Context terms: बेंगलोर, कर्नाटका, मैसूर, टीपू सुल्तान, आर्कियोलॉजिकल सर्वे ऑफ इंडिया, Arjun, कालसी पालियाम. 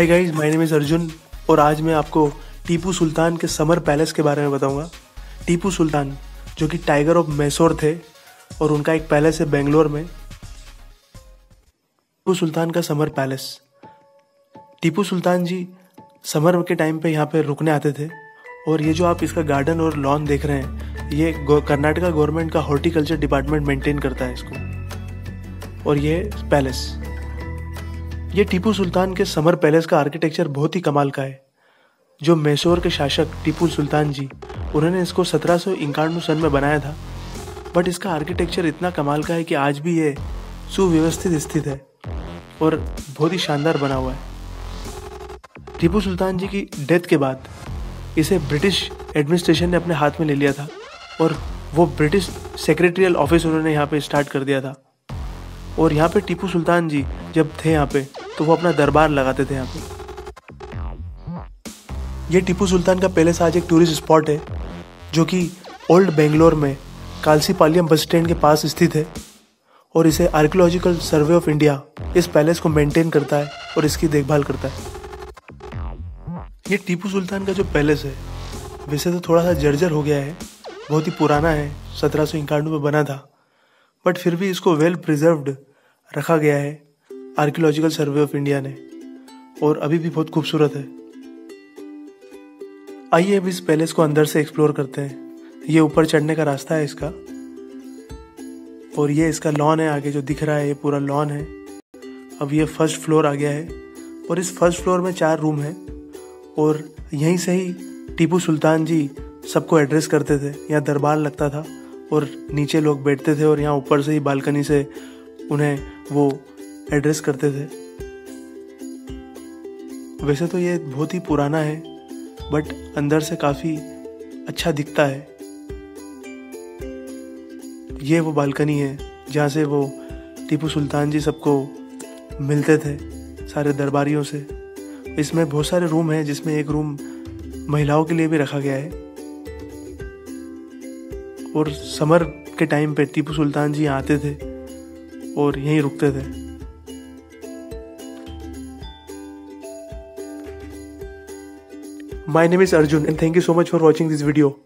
Hi guys, my name is Arjun और आज मैं आपको टीपू सुल्तान के समर पैलेस के बारे में बताऊंगा। टीपू सुल्तान जो कि टाइगर ऑफ मैसूर थे और उनका एक पैलेस है बेंगलोर में। टीपू सुल्तान का summer palace. टीपू सुल्तान ji summer के टाइम पे यहाँ पे रुकने आते थे और ये जो आप इसका गार्डन और लॉन देख रहे हैं ये कर्नाटका गवर्नमेंट का हॉर्टिकल्चर डिपार्टमेंट मेंटेन करता है इसको। और ये पैलेस, ये टीपू सुल्तान के समर पैलेस का आर्किटेक्चर बहुत ही कमाल का है। जो मैसूर के शासक टीपू सुल्तान जी, उन्होंने इसको 1791 सन में बनाया था, बट इसका आर्किटेक्चर इतना कमाल का है कि आज भी ये सुव्यवस्थित स्थित है और बहुत ही शानदार बना हुआ है। टीपू सुल्तान जी की डेथ के बाद इसे ब्रिटिश एडमिनिस्ट्रेशन ने अपने हाथ में ले लिया था और वो ब्रिटिश सेक्रेटरियल ऑफिस उन्होंने यहाँ पर स्टार्ट कर दिया था। और यहाँ पे टीपू सुल्तान जी जब थे यहाँ पे तो वो अपना दरबार लगाते थे यहाँ पे। ये टीपू सुल्तान का पैलेस आज एक टूरिस्ट स्पॉट है जो कि ओल्ड बेंगलोर में कालसी पालियाम बस स्टैंड के पास स्थित है और इसे आर्कियोलॉजिकल सर्वे ऑफ इंडिया इस पैलेस को मेंटेन करता है और इसकी देखभाल करता है। ये टीपू सुल्तान का जो पैलेस है वैसे तो थोड़ा सा जर्जर हो गया है, बहुत ही पुराना है, 1791 में बना था, बट फिर भी इसको वेल प्रिजर्व्ड रखा गया है आर्कियोलॉजिकल सर्वे ऑफ इंडिया ने और अभी भी बहुत खूबसूरत है। आइए अब इस पैलेस को अंदर से एक्सप्लोर करते हैं। ये ऊपर चढ़ने का रास्ता है इसका और ये इसका लॉन है आगे जो दिख रहा है, ये पूरा लॉन है। अब ये फर्स्ट फ्लोर आ गया है और इस फर्स्ट फ्लोर में 4 रूम हैं और यहीं से ही टीपू सुल्तान जी सबको एड्रेस करते थे। यहाँ दरबार लगता था और नीचे लोग बैठते थे और यहाँ ऊपर से ही बालकनी से उन्हें वो एड्रेस करते थे। वैसे तो ये बहुत ही पुराना है बट अंदर से काफ़ी अच्छा दिखता है। ये वो बालकनी है जहाँ से वो टीपू सुल्तान जी सबको मिलते थे, सारे दरबारियों से। इसमें बहुत सारे रूम हैं जिसमें एक रूम महिलाओं के लिए भी रखा गया है और समर के टाइम पे टीपू सुल्तान जी आते थे और यहीं रुकते थे। My name is Arjun and thank you so much for watching this video.